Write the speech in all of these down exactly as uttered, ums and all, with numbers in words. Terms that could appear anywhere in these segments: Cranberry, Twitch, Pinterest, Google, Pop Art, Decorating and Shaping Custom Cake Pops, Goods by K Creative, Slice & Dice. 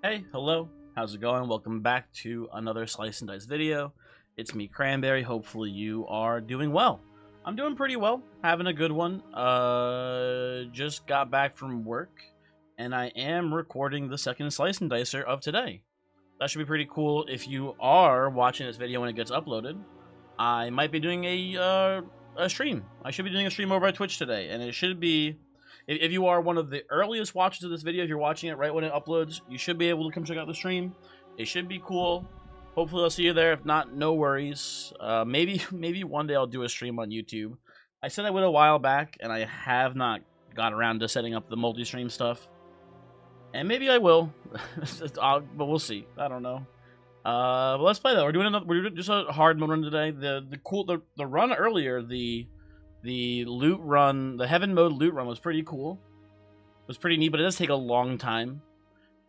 Hey, hello, how's it going? Welcome back to another Slice and Dice video. It's me, Cranberry. Hopefully you are doing well. I'm doing pretty well, having a good one. Uh, just got back from work, and I am recording the second Slice and Dicer of today. That should be pretty cool if you are watching this video when it gets uploaded. I might be doing a, uh, a stream. I should be doing a stream over at Twitch today, and it should be... If you are one of the earliest watchers of this video, if you're watching it right when it uploads, you should be able to come check out the stream. It should be cool. Hopefully I'll see you there. If not, no worries. Uh, maybe maybe one day I'll do a stream on YouTube. I said I would a while back, and I have not got around to setting up the multi-stream stuff. And maybe I will. I'll, but we'll see. I don't know. Uh, but let's play that. We're doing another, we're doing just a hard mode run today. The the cool the, the run earlier, the The loot run, the heaven mode loot run was pretty cool. It was pretty neat, but it does take a long time.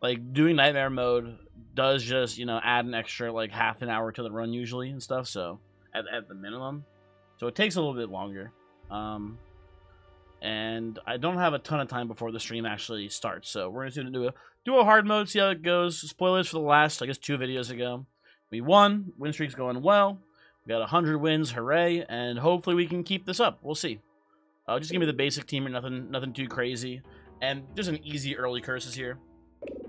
Like, doing nightmare mode does just, you know, add an extra, like, half an hour to the run usually and stuff, so, at, at the minimum. So it takes a little bit longer. Um, and I don't have a ton of time before the stream actually starts, so we're going to do a, do a hard mode, see how it goes. Spoilers for the last, I guess, two videos ago. We won, win streak's going well. We got one hundred wins, hooray, and hopefully we can keep this up. We'll see. Uh, just give me the basic team or nothing nothing too crazy. And just an easy early curses here.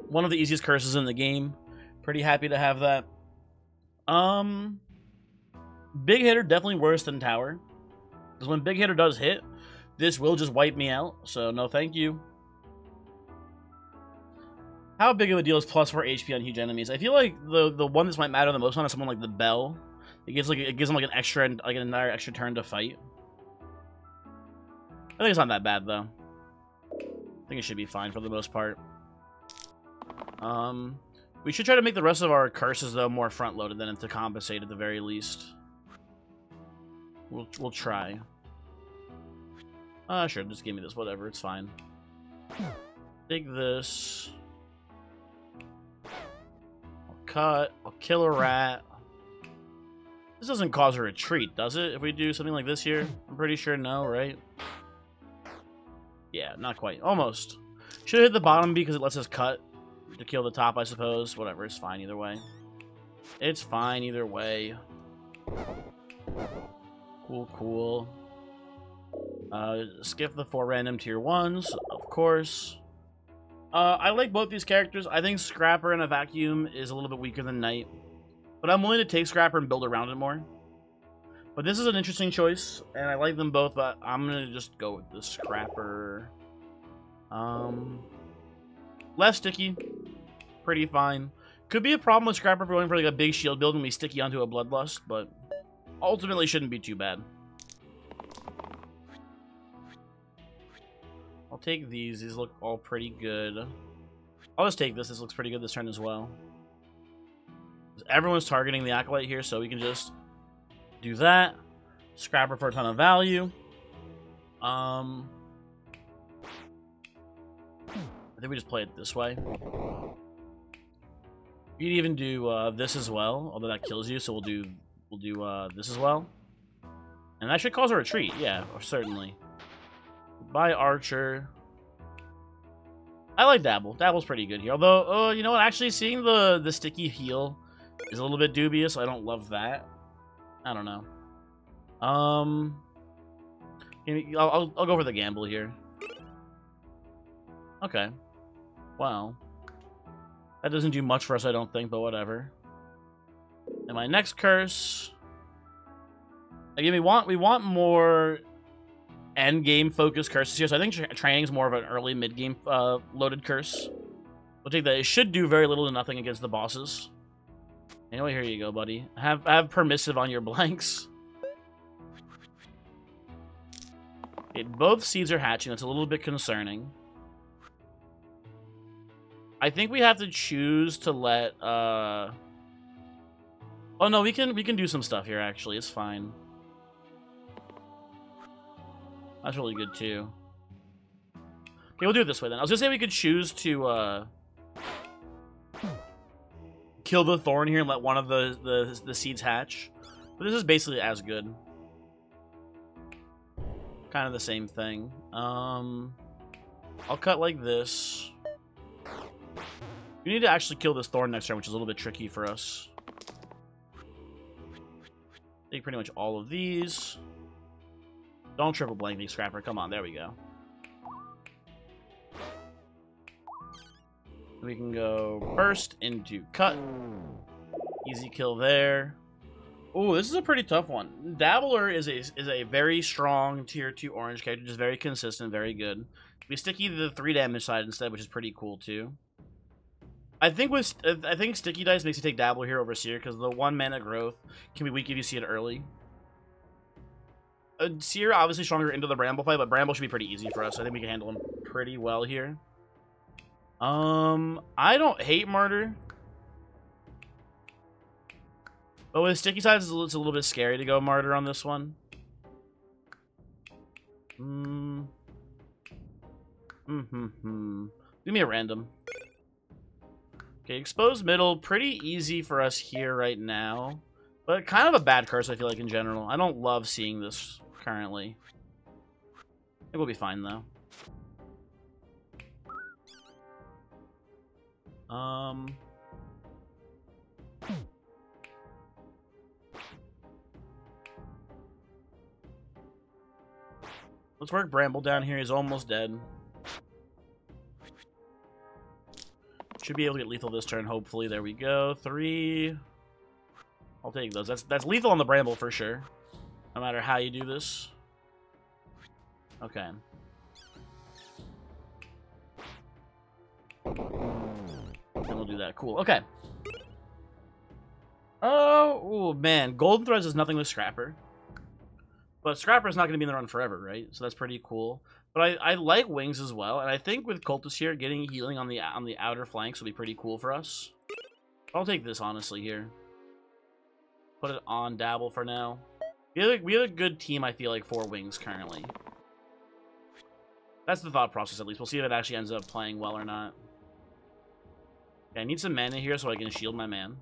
One of the easiest curses in the game. Pretty happy to have that. Um, Big hitter, definitely worse than tower. Because when big hitter does hit, this will just wipe me out. So no thank you. How big of a deal is plus four H P on huge enemies? I feel like the, the one that's might matter the most on is someone like the Bell. It gives like it gives them like an extra like another extra turn to fight. I think it's not that bad though. I think it should be fine for the most part. Um, we should try to make the rest of our curses though more front loaded than to compensate at the very least. We'll we'll try. Ah, uh, sure, just give me this. Whatever, it's fine. Dig this. I'll cut. I'll kill a rat. This doesn't cause a retreat, does it? If we do something like this here? I'm pretty sure no, right? Yeah, not quite. Almost. Should have hit the bottom because it lets us cut to kill the top, I suppose. Whatever, it's fine either way. It's fine either way. Cool, cool. Uh, skip the four random tier ones, of course. Uh, I like both these characters. I think Scrapper in a vacuum is a little bit weaker than Knight. But I'm willing to take Scrapper and build around it more. But this is an interesting choice, and I like them both, but I'm going to just go with the Scrapper. Um, less sticky. Pretty fine. Could be a problem with Scrapper for going for like a big shield build and we sticky onto a Bloodlust, but ultimately shouldn't be too bad. I'll take these. These look all pretty good. I'll just take this. This looks pretty good this turn as well. Everyone's targeting the Acolyte here, so we can just do that. Scrapper for a ton of value. Um, I think we just play it this way. You could even do uh, this as well, although that kills you. So we'll do we'll do uh, this as well, and that should cause a retreat. Yeah, certainly. Goodbye, Archer. I like Dabble. Dabble's pretty good here. Although, uh, you know what? Actually, seeing the the sticky heal is a little bit dubious. I don't love that. I don't know. Um, I'll, I'll go for the gamble here. Okay. Wow. That doesn't do much for us, I don't think, but whatever. And my next curse. Again, we want we want more end game focused curses here. So I think tra training is more of an early mid game uh, loaded curse. We'll take that. It should do very little to nothing against the bosses. Anyway, here you go, buddy. Have have permissive on your blanks. Okay, both seeds are hatching. That's a little bit concerning. I think we have to choose to let. Uh... Oh no, we can we can do some stuff here. Actually, it's fine. That's really good too. Okay, we'll do it this way then. I was gonna say we could choose to. Uh... Kill the thorn here and let one of the, the the seeds hatch, but this is basically as good. Kind of the same thing. Um, I'll cut like this. We need to actually kill this Thorn next turn, which is a little bit tricky for us. Take pretty much all of these. Don't triple blank me, Scrapper. Come on, there we go. We can go burst into cut. Easy kill there. Ooh, this is a pretty tough one. Dabbler is a is a very strong tier two orange character, just very consistent, very good. We stick either the three damage side instead, which is pretty cool too. I think with I think Sticky Dice makes you take Dabbler here over Seer because the one mana growth can be weak if you see it early. Uh, Seer obviously stronger into the Bramble fight, but Bramble should be pretty easy for us. I think we can handle him pretty well here. Um, I don't hate Martyr. But with Sticky Sides, it's a little bit scary to go Martyr on this one. Mm. Mm-hmm. -hmm. Give me a random. Okay, Exposed Middle. Pretty easy for us here right now. But kind of a bad curse, I feel like, in general. I don't love seeing this currently. I think we'll be fine, though. Um... Let's work Bramble down here. He's almost dead. Should be able to get lethal this turn, hopefully. There we go. Three. I'll take those. That's that's lethal on the Bramble for sure. No matter how you do this. Okay. And we'll do that. Cool. Okay. Oh, ooh, man. Golden Threads is nothing with Scrapper. But Scrapper's not going to be in the run forever, right? So that's pretty cool. But I, I like Wings as well, and I think with Cultus here, getting healing on the on the outer flanks will be pretty cool for us. I'll take this, honestly, here. Put it on Dabble for now. We have, a, we have a good team, I feel like, for Wings currently. That's the thought process, at least. We'll see if it actually ends up playing well or not. Okay, I need some mana here so I can shield my man.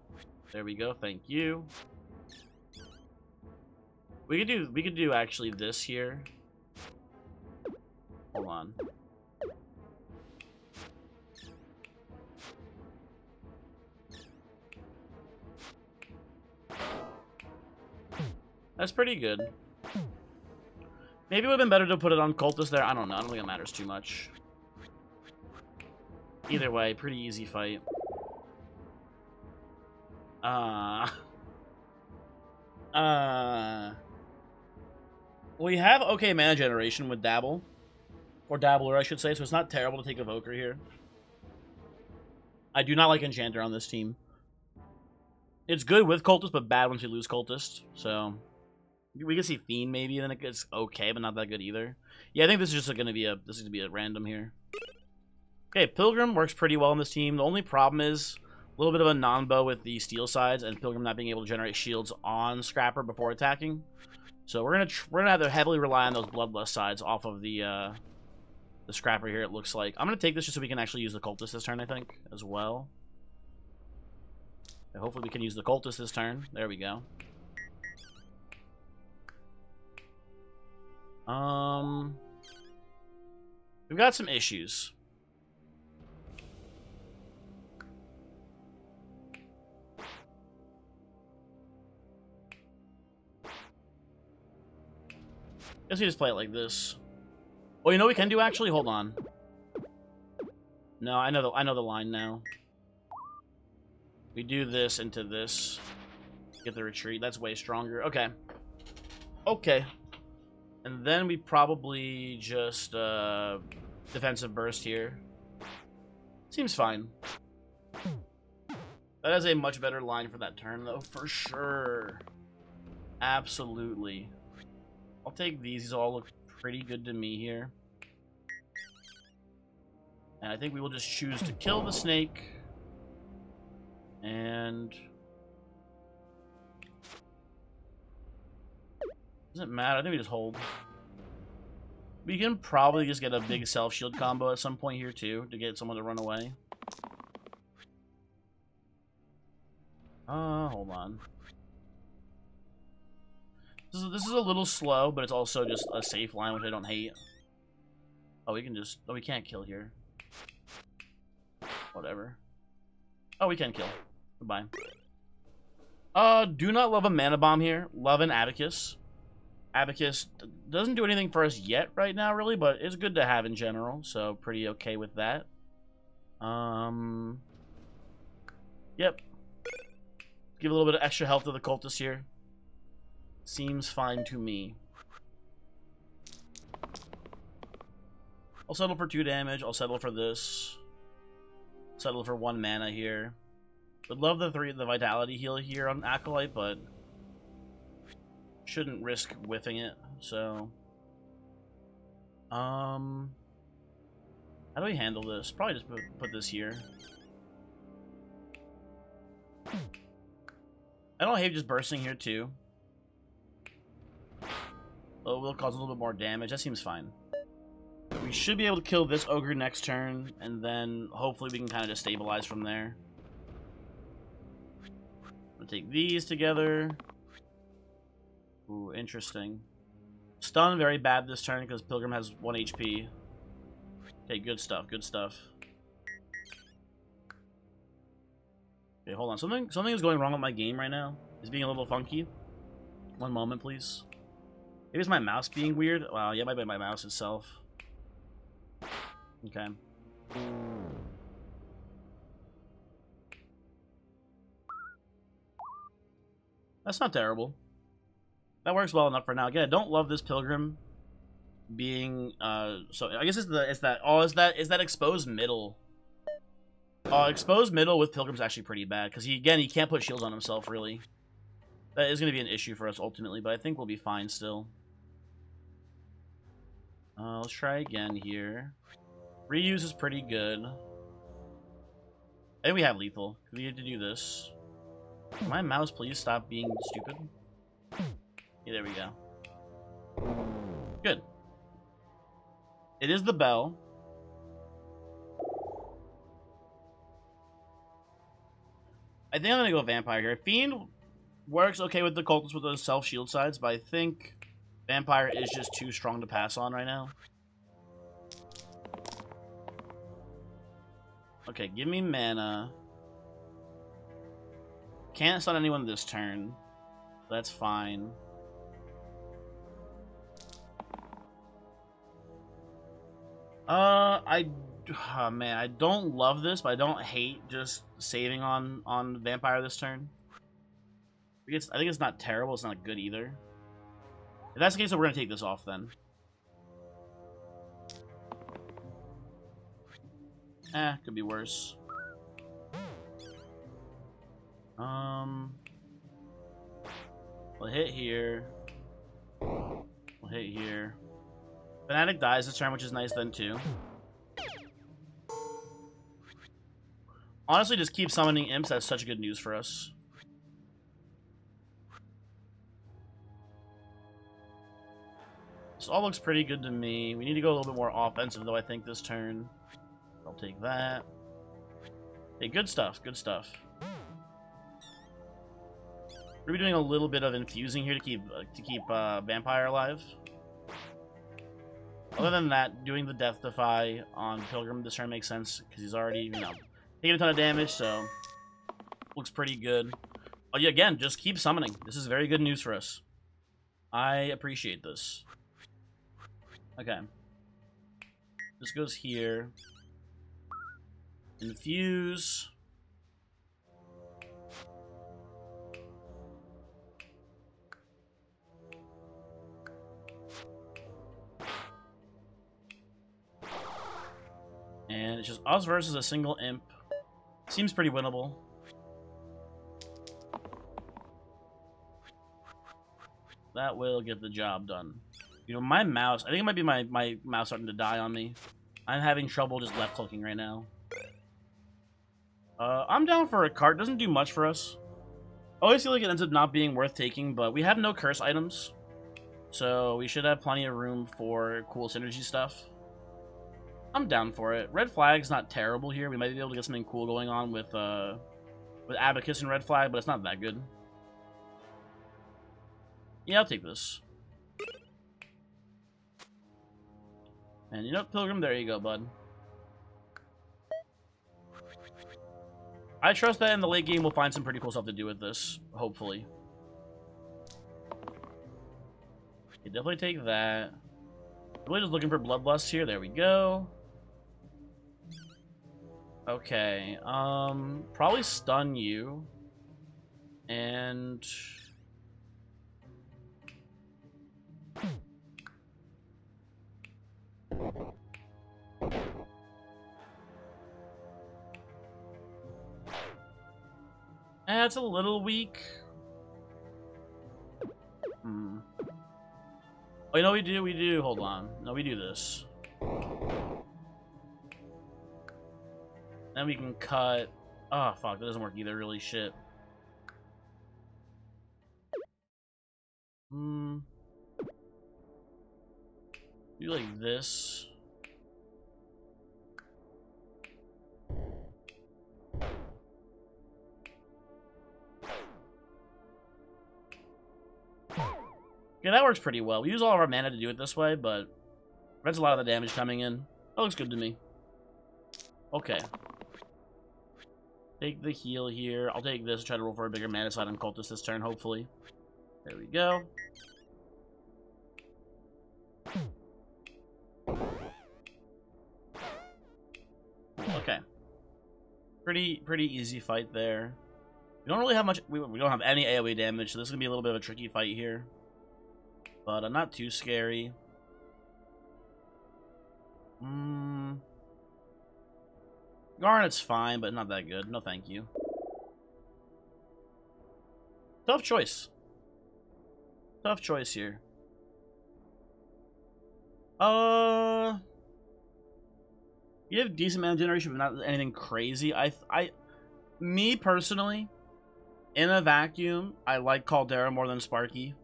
There we go. Thank you. We could do we could do actually this here. Hold on. That's pretty good. Maybe it would have been better to put it on Cultus there. I don't know. I don't think it matters too much. Either way, pretty easy fight. Uh uh We have okay mana generation with Dabble. Or Dabbler, I should say, so it's not terrible to take Evoker here. I do not like Enchanter on this team. It's good with Cultist, but bad once you lose Cultist. So, we can see Fiend maybe, and then it gets okay, but not that good either. Yeah, I think this is just going to be a this is gonna be a random here. Okay, Pilgrim works pretty well on this team. The only problem is a little bit of a non-bow with the steel sides, and Pilgrim not being able to generate shields on Scrapper before attacking. So we're gonna we're gonna have to heavily rely on those Bloodlust sides off of the uh, the Scrapper here. It looks like I'm gonna take this just so we can actually use the Cultist this turn, I think, as well. And hopefully we can use the Cultist this turn. There we go. Um, we've got some issues. Guess we just play it like this. Oh, you know what we can do actually? Hold on. No, I know the I know the line now. We do this into this. Get the retreat. That's way stronger. Okay. Okay. And then we probably just uh defensive burst here. Seems fine. That is a much better line for that turn though, for sure. Absolutely. I'll take these. These all look pretty good to me here. And I think we will just choose to kill the snake. And doesn't matter. I think we just hold. We can probably just get a big self-shield combo at some point here too to get someone to run away. Uh, hold on. This is, this is a little slow, but it's also just a safe line, which I don't hate. Oh, we can just... Oh, we can't kill here. Whatever. Oh, we can kill. Goodbye. Uh, do not love a mana bomb here. Love an Abacus. Abacus doesn't do anything for us yet right now, really, but it's good to have in general, so pretty okay with that. Um, yep. Give a little bit of extra health to the cultist here. Seems fine to me. I'll settle for two damage. I'll settle for this. Settle for one mana here. Would love the three the vitality heal here on Acolyte, but shouldn't risk whiffing it. So, um, how do we handle this? Probably just put, put this here. I don't hate just bursting here too. Oh, will cause a little bit more damage. That seems fine. We should be able to kill this ogre next turn, and then hopefully we can kind of just stabilize from there. I'll take these together. Ooh, interesting. Stun very bad this turn because Pilgrim has one H P. Okay, good stuff, good stuff. Okay, hold on. Something, something is going wrong with my game right now. It's being a little funky. One moment, please. Maybe it's my mouse being weird. Wow, yeah, might be my mouse itself. Okay. That's not terrible. That works well enough for now. Again, I don't love this Pilgrim being uh so I guess it's the it's that oh is that is that exposed middle. Uh exposed middle with Pilgrim's actually pretty bad, because he again he can't put shields on himself really. That is gonna be an issue for us ultimately, but I think we'll be fine still. Uh, let's try again here. Reuse is pretty good. And we have lethal. We need to do this. Can my mouse please stop being stupid? Yeah, there we go. Good. It is the bell. I think I'm gonna go Vampire here. Fiend works okay with the cultists with those self-shield sides, but I think Vampire is just too strong to pass on right now. Okay, give me mana. Can't stun anyone this turn. That's fine. Uh, I... Oh man, I don't love this, but I don't hate just saving on, on Vampire this turn. I think, it's, I think it's not terrible. It's not good either. If that's the case, then we're going to take this off, then. Eh, could be worse. Um, we'll hit here. We'll hit here. Fnatic dies this turn, which is nice then, too. Honestly, just keep summoning imps. That's such good news for us. This all looks pretty good to me. We need to go a little bit more offensive, though, I think, this turn. I'll take that. Hey, good stuff. Good stuff. We're doing a little bit of infusing here to keep uh, to keep uh, Vampire alive. Other than that, doing the Death Defy on Pilgrim this turn makes sense, because he's already, you know, taking a ton of damage, so looks pretty good. Oh, yeah, again, just keep summoning. This is very good news for us. I appreciate this. Okay. This goes here. Infuse. And it's just us versus a single imp. Seems pretty winnable. That will get the job done. You know, my mouse, I think it might be my, my mouse starting to die on me. I'm having trouble just left clicking right now. Uh, I'm down for a cart. Doesn't do much for us. I always feel like it ends up not being worth taking, but we have no curse items. So we should have plenty of room for cool synergy stuff. I'm down for it. Red Flag's not terrible here. We might be able to get something cool going on with, uh, with Abacus and Red Flag, but it's not that good. Yeah, I'll take this. And you know, Pilgrim, there you go, bud. I trust that in the late game we'll find some pretty cool stuff to do with this, hopefully. Okay, definitely take that. Really just looking for Bloodlust here. There we go. Okay. Um, probably stun you. And... that's a little weak. Hmm. Oh, you know we do, we do. Hold on. No, we do this. Then we can cut. Oh, fuck. That doesn't work either, really. Shit. Hmm. Do like this. Yeah, that works pretty well. We use all of our mana to do it this way, but that's a lot of the damage coming in. That looks good to me. Okay. Take the heal here. I'll take this and try to roll for a bigger mana side on Cultist this turn, hopefully. There we go. Okay. Pretty, pretty easy fight there. We don't really have much... We, we don't have any A O E damage, so this is going to be a little bit of a tricky fight here. But I'm not too scary. Mm. Garnet's fine, but not that good. No, thank you. Tough choice. Tough choice here. Uh, you have decent mana generation, but not anything crazy. I, I, me personally, in a vacuum, I like Caldera more than Sparky.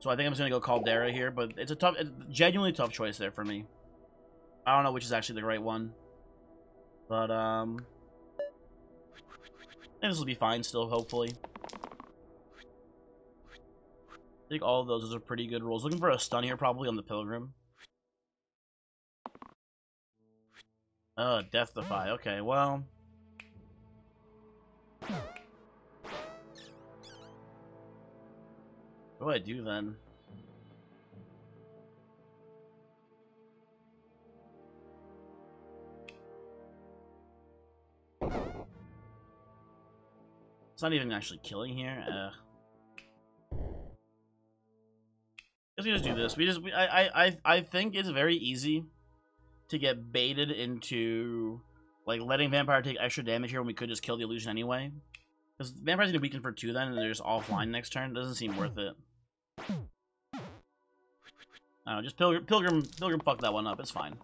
So I think I'm just going to go Caldera here, but it's a tough, it's a genuinely tough choice there for me. I don't know which is actually the right one. But, um... I think this will be fine still, hopefully. I think all of those, those are pretty good rolls. Looking for a stun here, probably, on the Pilgrim. Uh, Death Defy. Okay, well... What do I do then? It's not even actually killing here. Uh, guess we just do this. We just. We, I. I. I think it's very easy to get baited into like letting Vampire take extra damage here when we could just kill the illusion anyway. Because Vampire's gonna weaken for two then, and they're just offline next turn. Doesn't seem worth it. I don't know, just Pilgrim, Pilgrim, Pilgrim fucked that one up. It's fine.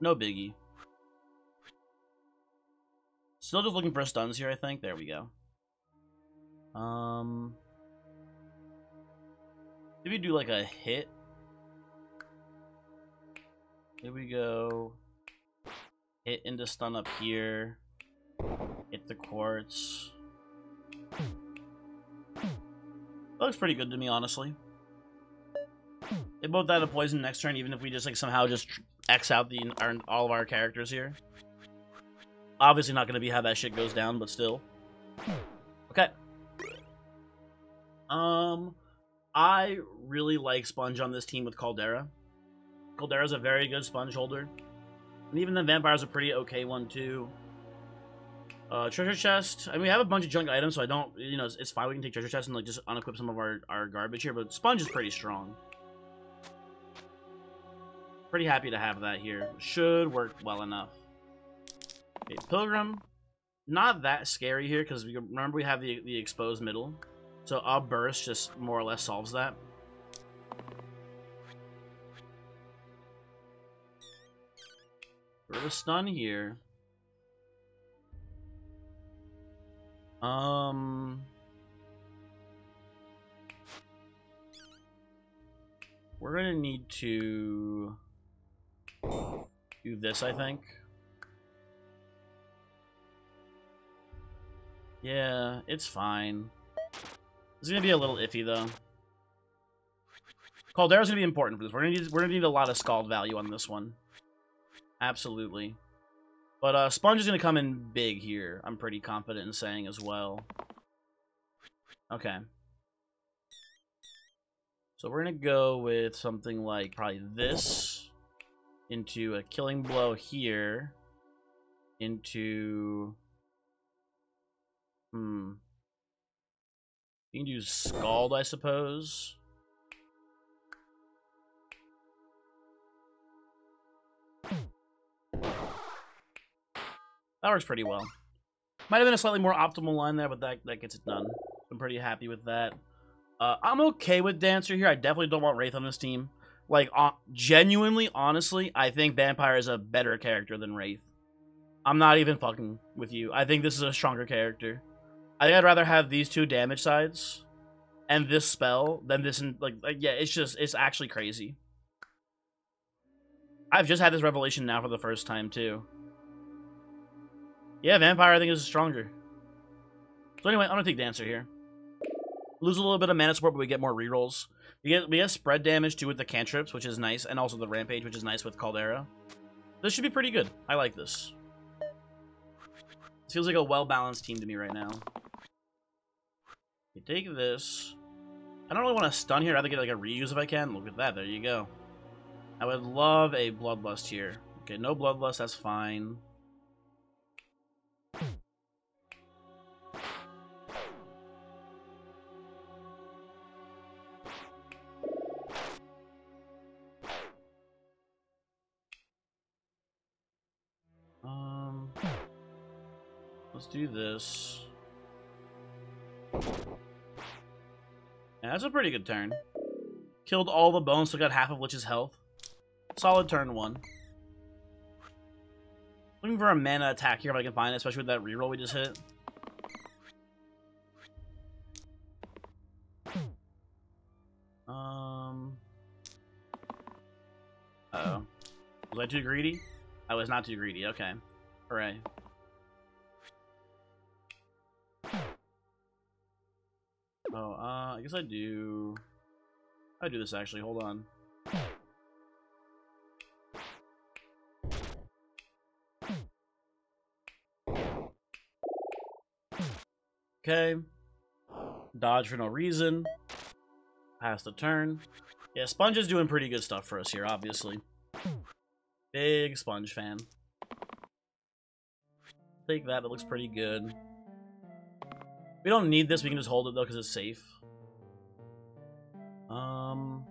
No biggie. Still just looking for stuns here, I think. There we go. Um, if you do like a hit, here we go. Hit into stun up here. Hit the quartz. That looks pretty good to me, honestly. They both die to poison next turn, even if we just like somehow just X out the our, all of our characters here. Obviously not going to be how that shit goes down, but still. Okay. Um, I really like Sponge on this team with Caldera. Caldera's a very good Sponge holder. And even the Vampire's a pretty okay one, too. Uh, treasure chest. I mean, we have a bunch of junk items, so I don't, you know, it's, it's fine. We can take treasure chest and, like, just unequip some of our, our garbage here, but Sponge is pretty strong. Pretty happy to have that here. Should work well enough. Okay, Pilgrim. Not that scary here, because we remember we have the, the exposed middle. So a burst just more or less solves that. We're gonna stun here. Um, we're gonna need to do this, I think. Yeah, it's fine. It's gonna be a little iffy though. Caldera's gonna be important for this. We're gonna need, we're gonna need a lot of scald value on this one. Absolutely. But uh, Sponge is going to come in big here, I'm pretty confident in saying as well. Okay. So we're going to go with something like probably this into a killing blow here into... Hmm. You can do Scald, I suppose. That works pretty well. Might have been a slightly more optimal line there, but that, that gets it done. I'm pretty happy with that. Uh, I'm okay with Dancer here. I definitely don't want Wraith on this team. Like, uh, genuinely, honestly, I think Vampire is a better character than Wraith. I'm not even fucking with you. I think this is a stronger character. I think I'd rather have these two damage sides and this spell than this. In, like, like, yeah, it's just, it's actually crazy. I've just had this revelation now for the first time, too. Yeah, Vampire, I think, is stronger. So anyway, I'm going to take Dancer here. Lose a little bit of mana support, but we get more rerolls. We get, we get spread damage, too, with the cantrips, which is nice, and also the Rampage, which is nice with Caldera. This should be pretty good. I like this. This feels like a well-balanced team to me right now. You take this. I don't really want to stun here. I'd rather get, like, a reuse if I can. Look at that. There you go. I would love a Bloodlust here. Okay, no Bloodlust. That's fine. Do this. Yeah, that's a pretty good turn. Killed all the bones, so got half of Lich's health. Solid turn one. Looking for a mana attack here if I can find it, especially with that reroll we just hit. Um. Uh oh. Was I too greedy? I was not too greedy. Okay. Hooray. Oh, uh, I guess I do... I do this, actually. Hold on. Okay. Dodge for no reason. Pass the turn. Yeah, Sponge is doing pretty good stuff for us here, obviously. Big Sponge fan. Take that. That looks pretty good. We don't need this, we can just hold it though because it's safe. Um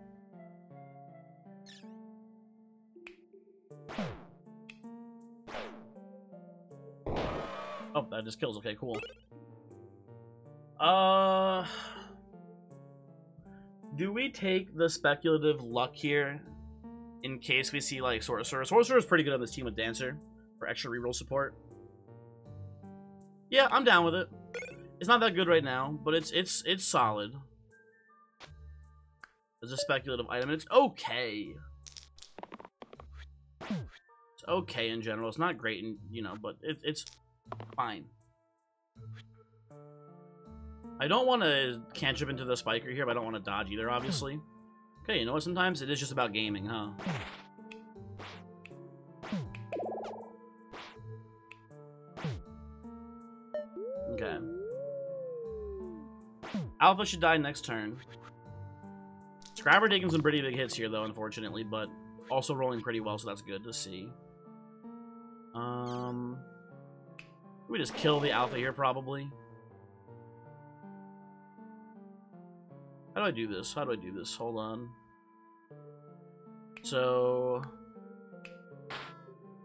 Oh, that just kills. Okay, cool. Uh Do we take the speculative luck here in case we see like Sorcerer? Sorcerer is pretty good on this team with Dancer for extra reroll support. Yeah, I'm down with it. It's not that good right now, but it's it's it's solid. It's a speculative item. It's okay. It's okay in general. It's not great, in, you know, but it, it's fine. I don't want to cantrip into the spiker here, but I don't want to dodge either, obviously. Okay, you know what? Sometimes it is just about gaming, huh? Okay. Alpha should die next turn. Scrabber taking some pretty big hits here, though, unfortunately, but also rolling pretty well, so that's good to see. Um, we just kill the Alpha here, probably. How do I do this? How do I do this? Hold on. So,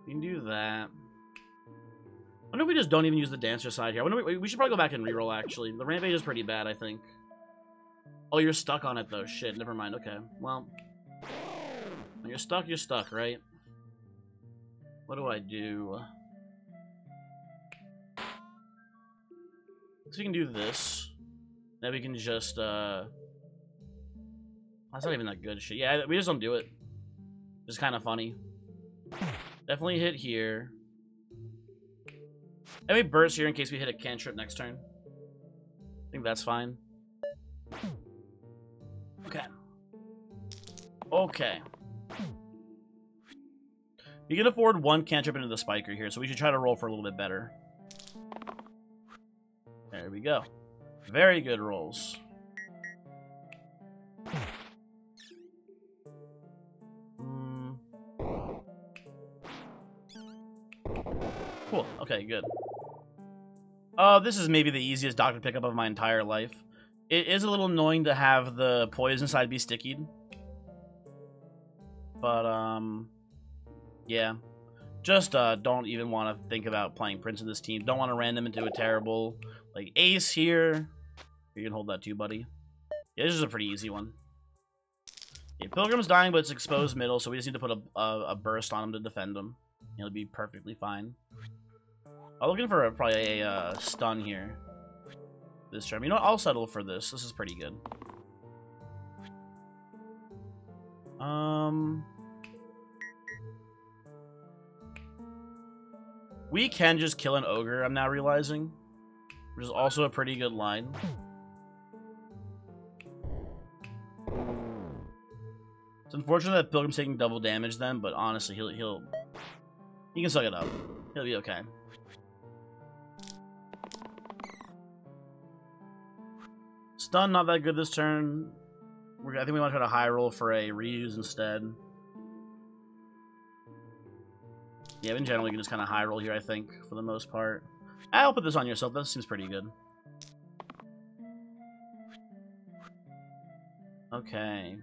we can do that. I wonder if we just don't even use the Dancer side here. I wonder if we, we should probably go back and reroll, actually. The Rampage is pretty bad, I think. Oh, you're stuck on it, though. Shit, never mind. Okay, well. When you're stuck, you're stuck, right? What do I do? So we can do this. Then we can just, uh... That's not even that good shit. Yeah, we just don't do it. It's kind of funny. Definitely hit here. And we burst here in case we hit a cantrip next turn. I think that's fine. Okay. Okay. You can afford one cantrip into the spiker here, so we should try to roll for a little bit better. There we go. Very good rolls. Mm. Cool. Okay, good. Uh, this is maybe the easiest doctor pickup of my entire life. It is a little annoying to have the poison side be stickied. But, um... yeah. Just uh, don't even want to think about playing Prince in this team. Don't want to random into a terrible, like, ace here. You can hold that too, buddy. Yeah, this is a pretty easy one. Yeah, Pilgrim's dying, but it's exposed middle, so we just need to put a, a, a burst on him to defend him. He'll be perfectly fine. I'm looking for a, probably a uh, stun here this turn. You know what? I'll settle for this. This is pretty good. Um... We can just kill an ogre, I'm now realizing. Which is also a pretty good line. It's unfortunate that Pilgrim's taking double damage then, but honestly, he'll... he'll he can suck it up. He'll be okay. Stun, not that good this turn. We're, I think we want to try to high roll for a reuse instead. Yeah, in general, you can just kind of high roll here, I think, for the most part. I'll put this on yourself. That seems pretty good. Okay.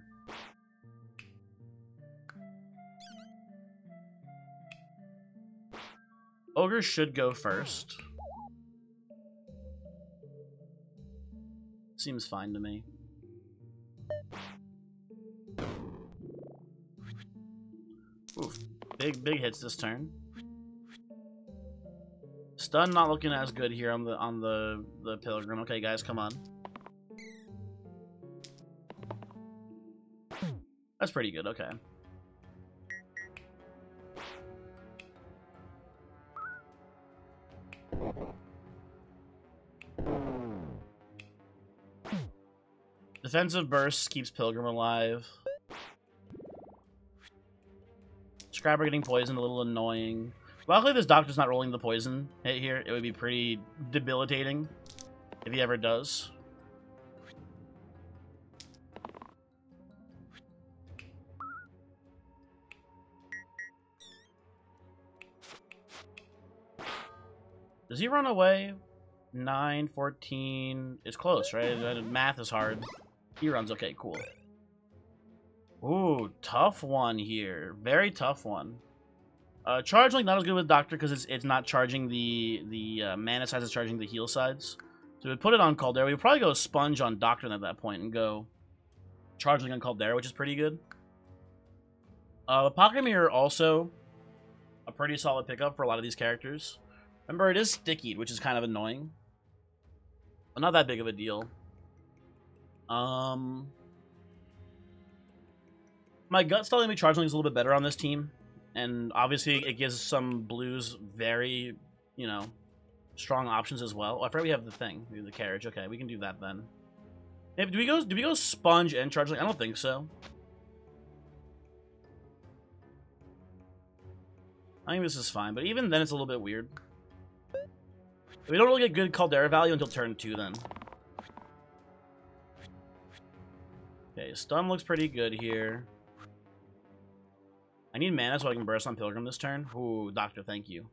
Ogre should go first. Seems fine to me. Oof. Big, big hits this turn. Stun not looking as good here on the on the, the Pilgrim. Okay, guys, come on. That's pretty good, okay. Defensive burst keeps Pilgrim alive. Scrabber getting poisoned, a little annoying. Luckily, this doctor's not rolling the poison hit here. It would be pretty debilitating if he ever does. Does he run away? nine, fourteen is close, right? Math is hard. He runs okay, cool. Ooh, tough one here. Very tough one. Uh, charge link not as good with Doctor because it's it's not charging the the uh, mana sides, it's charging the heal sides. So we put it on Caldera. We would probably go Sponge on Doctor at that point and go charge link on Caldera, which is pretty good. Uh, Pocket Mirror also a pretty solid pickup for a lot of these characters. Remember, it is stickied, which is kind of annoying, but not that big of a deal. Um. My gut's telling me Charge Link is a little bit better on this team, and obviously it gives some blues very, you know, strong options as well. Oh, I forgot we have the thing, we have the carriage. Okay, we can do that then. Hey, do we go? Do we go Sponge and Charge Link? I don't think so. I think this is fine, but even then, it's a little bit weird. We don't really get good Caldera value until turn two then. Okay, stun looks pretty good here. I need mana so I can burst on Pilgrim this turn. Ooh, Doctor, thank you.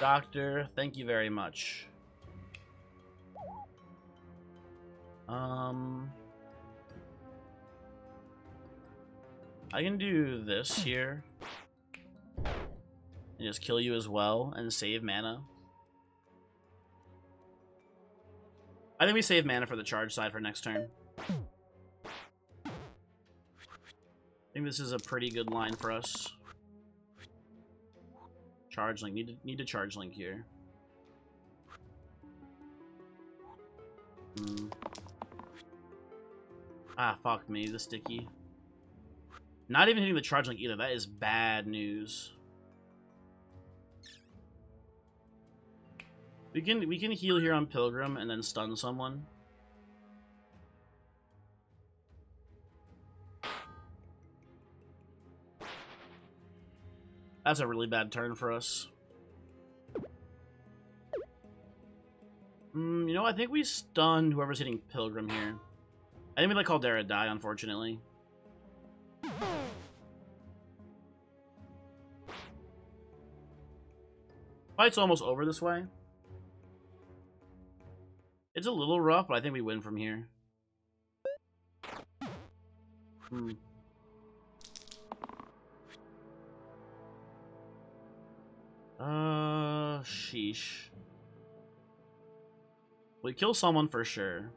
Doctor, thank you very much. Um, I can do this here. And just kill you as well and save mana. I think we save mana for the charge side for next turn. I think this is a pretty good line for us. Charge link. Need to, need to charge link here. Mm. Ah, fuck me. The sticky. Not even hitting the charge link either. That is bad news. We can, we can heal here on Pilgrim and then stun someone. that's a really bad turn for us. Mm, you know, I think we stun whoever's hitting Pilgrim here. I think we let Caldera die, unfortunately. Fight's almost over this way. It's a little rough, but I think we win from here. Hmm. Uh, sheesh. We kill someone for sure.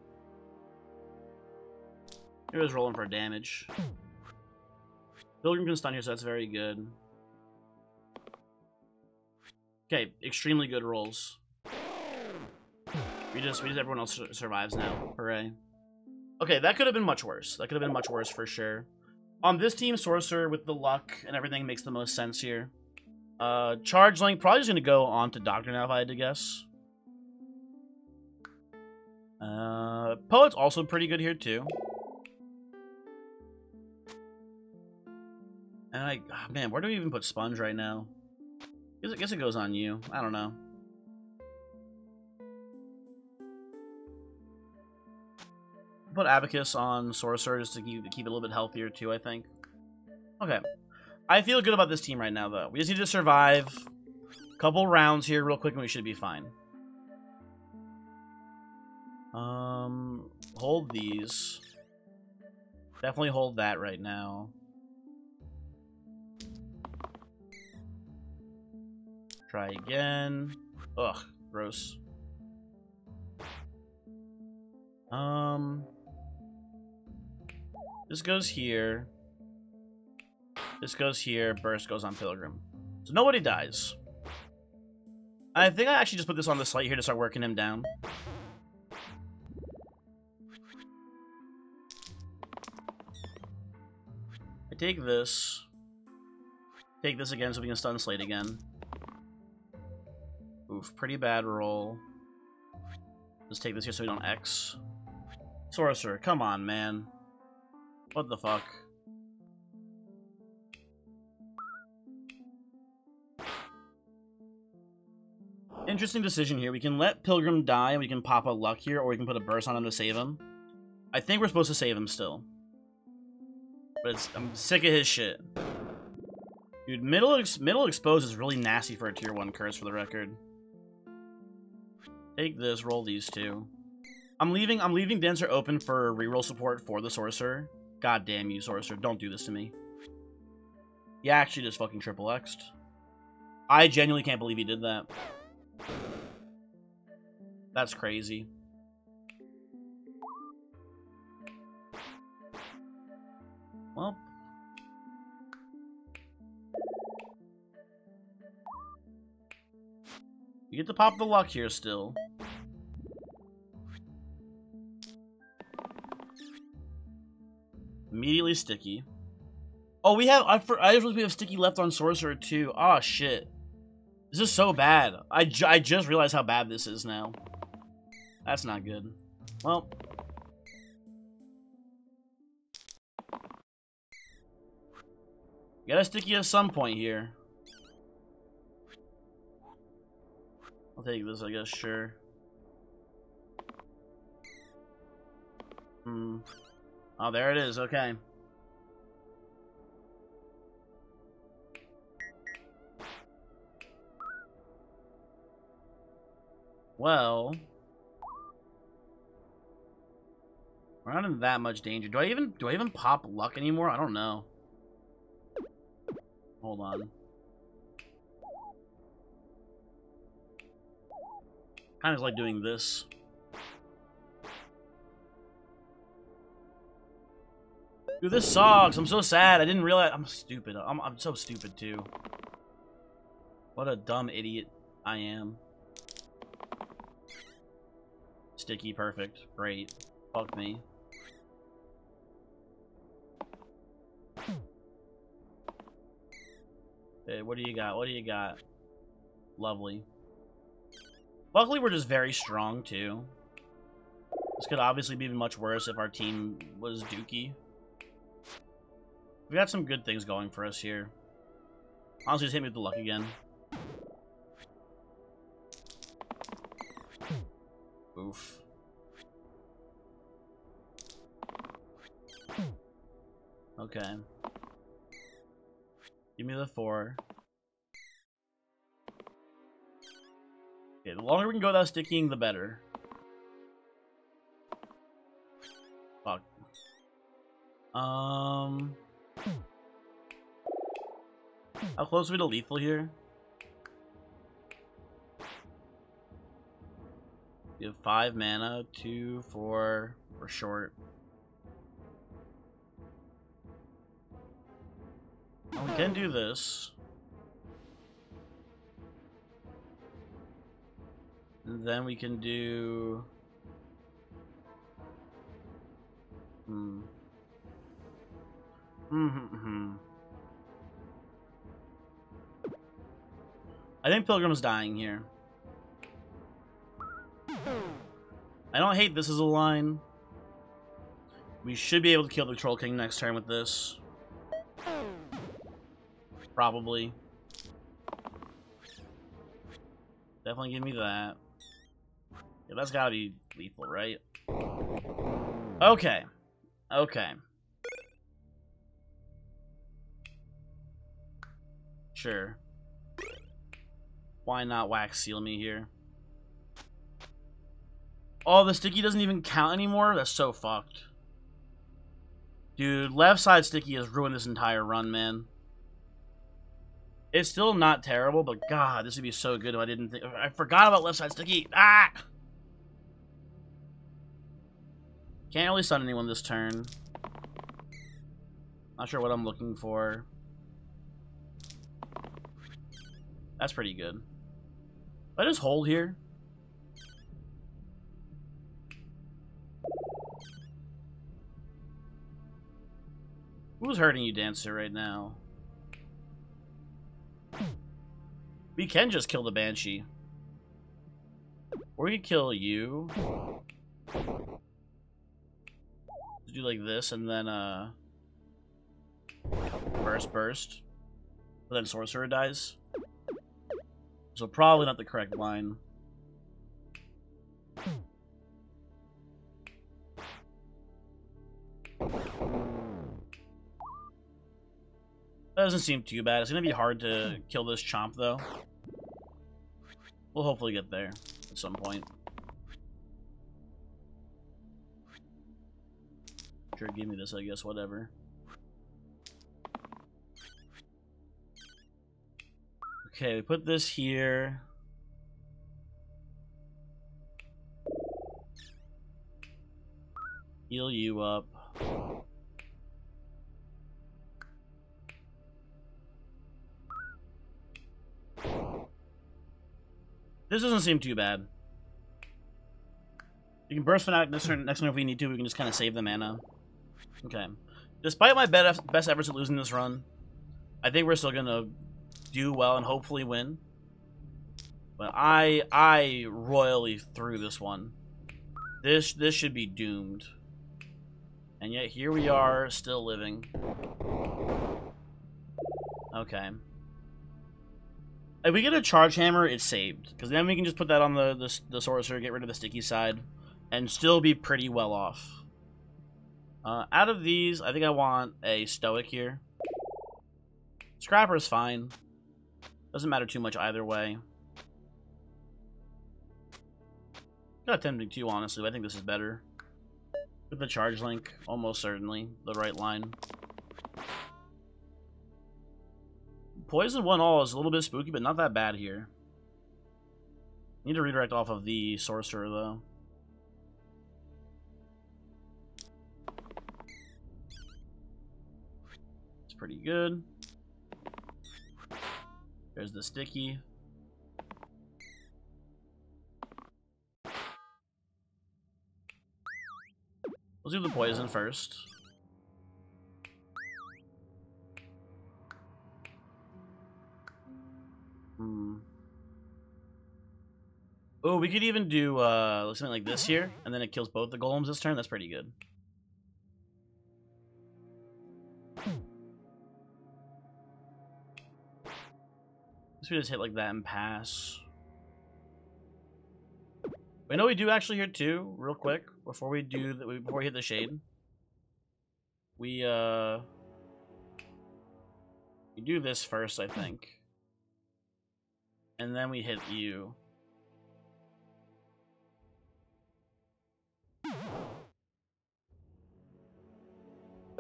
Here is rolling for damage. Pilgrim can stun here, so that's very good. Okay, extremely good rolls. We just, we just, everyone else survives now. Hooray. Okay, that could have been much worse. That could have been much worse for sure. On this team, Sorcerer with the luck and everything makes the most sense here. Uh, Charge Link, probably just gonna go on to Doctor now if I had to guess. Uh, Poet's also pretty good here too. And I, oh man, where do we even put Sponge right now? I guess it, guess it goes on you. I don't know. Put Abacus on Sorcerer just to keep, to keep it a little bit healthier too, I think. Okay. I feel good about this team right now, though. We just need to survive a couple rounds here real quick, and we should be fine. Um, hold these. Definitely hold that right now. Try again. Ugh, gross. Um, this goes here. This goes here. Burst goes on Pilgrim. So nobody dies. I think I actually just put this on the slate here to start working him down. I take this. Take this again so we can stun Slate again. Oof, pretty bad roll. Let's take this here so we don't X. Sorcerer, come on, man. What the fuck? Interesting decision here. We can let Pilgrim die and we can pop a luck here, or we can put a burst on him to save him. I think we're supposed to save him still. But it's, I'm sick of his shit. Dude, middle, ex middle expose is really nasty for a tier one curse, for the record. Take this, roll these two. I'm leaving I'm leaving Dancer open for reroll support for the Sorcerer. God damn you, Sorcerer. Don't do this to me. He actually just fucking triple X'd. I genuinely can't believe he did that. That's crazy. Well. You get to pop the luck here still. Immediately sticky. Oh, we have. I for, I suppose we have sticky left on Sorcerer too. Ah, shit. This is so bad. I, ju I just realized how bad this is now. That's not good. Well. Gotta sticky at some point here. I'll take this, I guess, sure. Hmm. Oh, there it is, okay. Well, we're not in that much danger. Do I even do I even pop luck anymore? I don't know. Hold on. Kind of like doing this. Dude, this sucks. I'm so sad. I didn't realize. I'm stupid. I'm, I'm so stupid, too. What a dumb idiot I am. Sticky, perfect. Great. Fuck me. Hey, what do you got? What do you got? Lovely. Luckily, we're just very strong, too. This could obviously be much worse if our team was dookie. We got some good things going for us here. Honestly, just hit me with the luck again. Oof. Okay. Give me the four. Okay, the longer we can go without sticking, the better. Fuck. Um... How close are we to lethal here? We have five mana, two, four, we're short. Well, we can do this. And then we can do... Hmm. Mm-hmm-hmm. I think Pilgrim's dying here. I don't hate this as a line. We should be able to kill the Troll King next turn with this. Probably. Definitely give me that. Yeah, that's gotta be lethal, right? Okay. Okay. Sure. Why not wax seal me here? Oh, the sticky doesn't even count anymore? That's so fucked. Dude, left side sticky has ruined this entire run, man. It's still not terrible, but god, this would be so good if I didn't think... I forgot about left side sticky! Ah! Can't really stun anyone this turn. Not sure what I'm looking for. That's pretty good. I just hold here. Who's hurting you, Dancer, right now? We can just kill the Banshee. Or we could kill you. Do like this and then, uh... Burst, burst. But then Sorcerer dies. So probably not the correct line. That doesn't seem too bad. It's gonna be hard to kill this chomp, though. We'll hopefully get there at some point. Sure, give me this, I guess, whatever. Okay, we put this here. Heal you up. This doesn't seem too bad. You can burst Fanatic this turn, next turn if we need to. We can just kind of save the mana. Okay. Despite my best efforts at losing this run, I think we're still going to do well and hopefully win. But I I royally threw this one. This this should be doomed. And yet here we are, still living. Okay. If we get a Charge Hammer, it's saved. Because then we can just put that on the, the, the Sorcerer, get rid of the sticky side, and still be pretty well off. Uh, out of these, I think I want a Stoic here. Scrapper is fine. Doesn't matter too much either way. Kind of tempting too, honestly, but I think this is better. With the Charge Link, almost certainly the right line. Poison one all is a little bit spooky, but not that bad here. Need to redirect off of the Sorcerer, though. It's pretty good. There's the sticky. Let's do the poison first. Hmm. Oh, we could even do uh, something like this here, and then it kills both the golems this turn. That's pretty good. So we just hit like that and pass. We know we do actually here too, real quick, before we do that, before we hit the shade. We uh we do this first, I think. And then we hit you. Am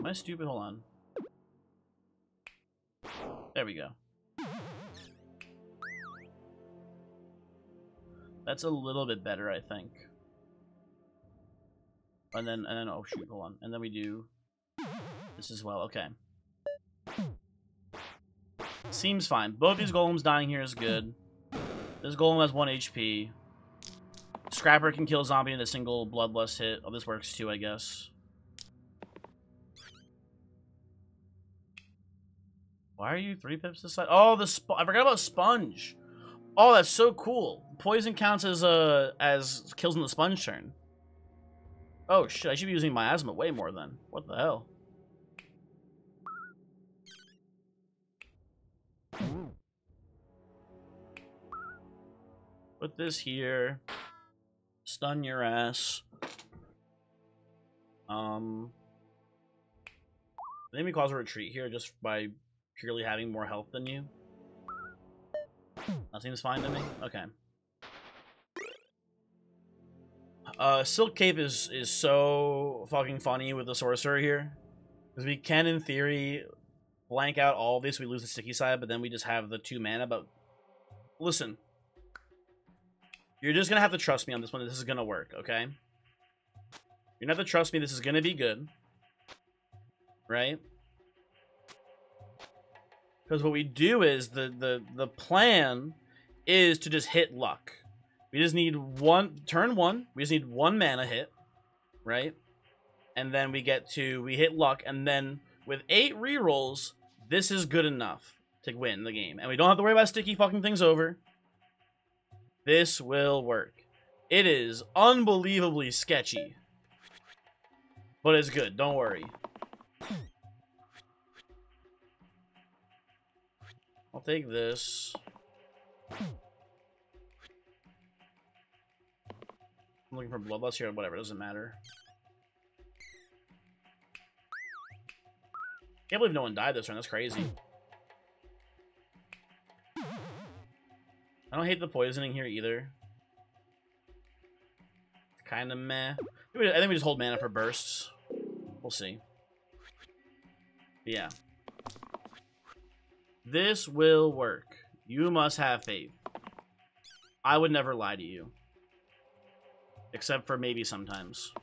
I stupid? Hold on. There we go. That's a little bit better, I think. And then, and then, oh shoot, hold on. And then we do this as well, okay. Seems fine. Both these golems dying here is good. This golem has one H P. Scrapper can kill zombie in a single bloodlust hit. Oh, this works too, I guess. Why are you three pips this side? Oh, the sp- I forgot about sponge. Oh, that's so cool. Poison counts as uh as kills in the sponge turn. Oh shit! I should be using miasma way more then. What the hell? Put this here. Stun your ass. Um. Let me cause a retreat here just by purely having more health than you. That seems fine to me. Okay. Uh, Silk Cape is is so fucking funny with the sorcerer here, because we can in theory blank out all this. We lose the sticky side, but then we just have the two mana. But listen, you're just gonna have to trust me on this one. This is gonna work, okay? You're gonna have to trust me. This is gonna be good, right? Because what we do is the, the the plan is to just hit luck. We just need one turn one. We just need one mana hit, right? And then we get to we hit luck, and then with eight rerolls, this is good enough to win the game. And we don't have to worry about sticky fucking things over. This will work. It is unbelievably sketchy, but it's good. Don't worry. I'll take this. I'm looking for bloodlust here, whatever, doesn't matter. Can't believe no one died this round, that's crazy. I don't hate the poisoning here either. It's kinda meh. I think we just hold mana for bursts. We'll see. But yeah. This will work. You must have faith. I would never lie to you. Except for maybe sometimes.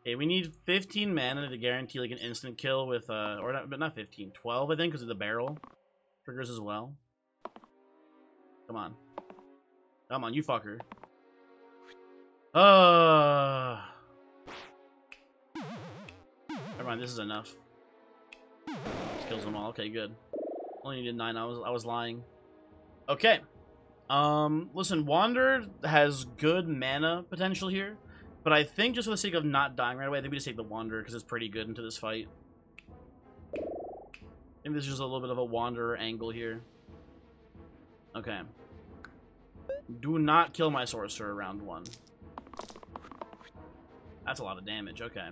Okay, we need fifteen mana to guarantee like an instant kill with, uh, or not, but not fifteen, twelve I think, because of the barrel triggers as well. Come on. Come on, you fucker. Ah. Uh... Never mind, this is enough. This kills them all. Okay, good. Only needed nine. I was I was lying. Okay. Um. Listen, Wander has good mana potential here, but I think just for the sake of not dying right away, I think we just take the Wander because it's pretty good into this fight. Maybe this is just a little bit of a Wanderer angle here. Okay. Do not kill my sorcerer round one. That's a lot of damage. Okay.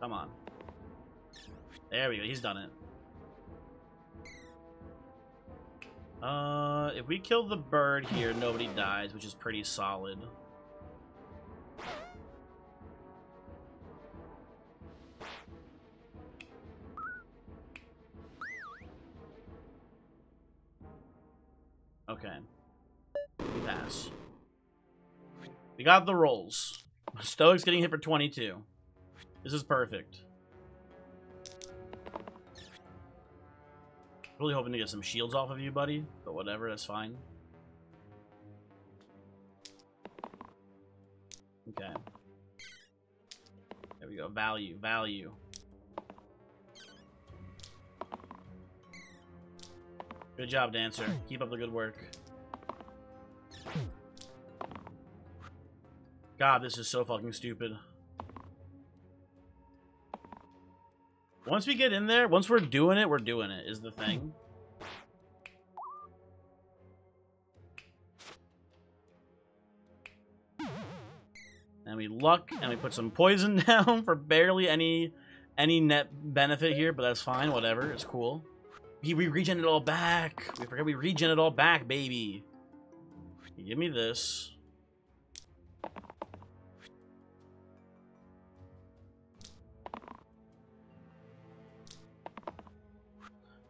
Come on. There we go. He's done it. Uh, if we kill the bird here, nobody dies, which is pretty solid. Okay. We pass. We got the rolls. Stoic's getting hit for twenty-two. This is perfect. Really hoping to get some shields off of you, buddy, but whatever, that's fine. Okay. There we go. Value, value. Good job, Dancer. Keep up the good work. God, this is so fucking stupid. Once we get in there, once we're doing it, we're doing it, is the thing. And we luck, and we put some poison down for barely any any net benefit here, but that's fine, whatever, it's cool. We, we regen it all back. We forgot we regen it all back, baby. You give me this.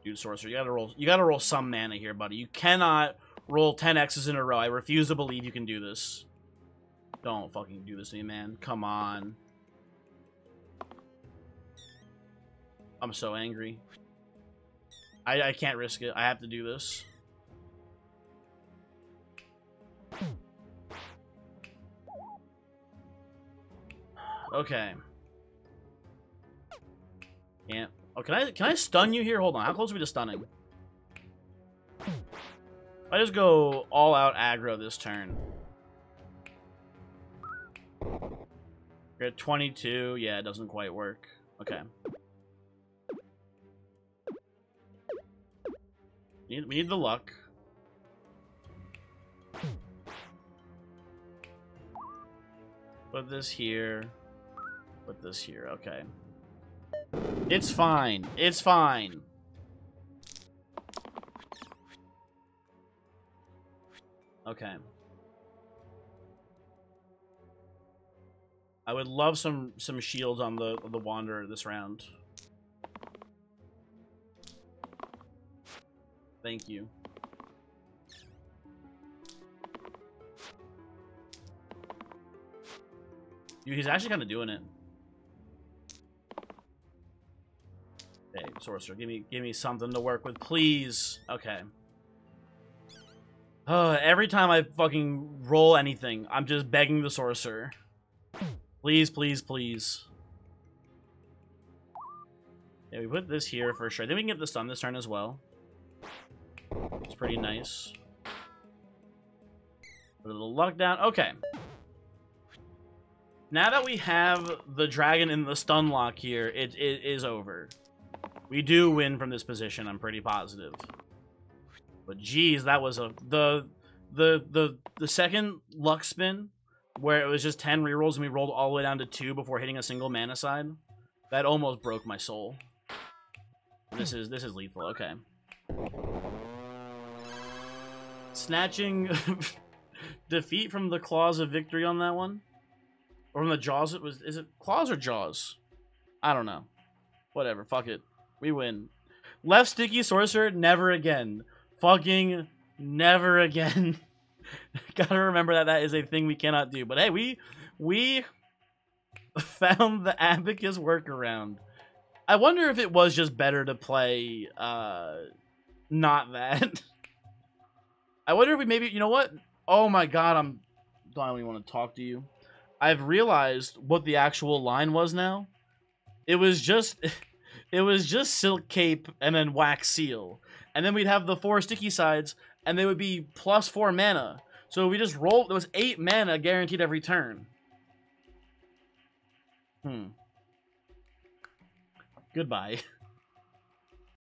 Dude, sorcerer, you gotta roll you gotta roll some mana here, buddy. You cannot roll ten X's in a row. I refuse to believe you can do this. Don't fucking do this to me, man. Come on. I'm so angry. I, I can't risk it. I have to do this. Okay. Yeah. Oh, can I can I stun you here? Hold on. How close are we to stunning? If I just go all out aggro this turn. We're at twenty-two. Yeah, it doesn't quite work. Okay. We need, we need the luck. Put this here. Put this here. Okay. It's fine. It's fine. Okay. I would love some some shields on the the Wanderer this round. Thank you. Dude, he's actually kind of doing it. Hey, sorcerer, give me give me something to work with, please. Okay. Uh, every time I fucking roll anything, I'm just begging the sorcerer. Please, please, please. Yeah, we put this here for sure. Then we can get this done this turn as well. It's pretty nice. Put a little luck down. Okay. Now that we have the dragon in the stun lock here, it, it is over. We do win from this position, I'm pretty positive. But geez, that was a the the the the second luck spin, where it was just ten rerolls and we rolled all the way down to two before hitting a single mana side. That almost broke my soul. This is this is lethal. Okay. Snatching defeat from the claws of victory on that one, or from the jaws. It was is it claws or jaws? I don't know. Whatever. Fuck it. We win. Left sticky sorcerer. Never again. Fucking never again. Gotta remember that that is a thing we cannot do. But hey, we we found the abacus workaround. I wonder if it was just better to play uh, not that. I wonder if we maybe, you know what? Oh my god, I'm, I don't even want to talk to you. I've realized what the actual line was now. It was just, it was just silk cape and then wax seal. And then we'd have the four sticky sides, and they would be plus four mana. So we just rolled. There was eight mana guaranteed every turn. Hmm. Goodbye.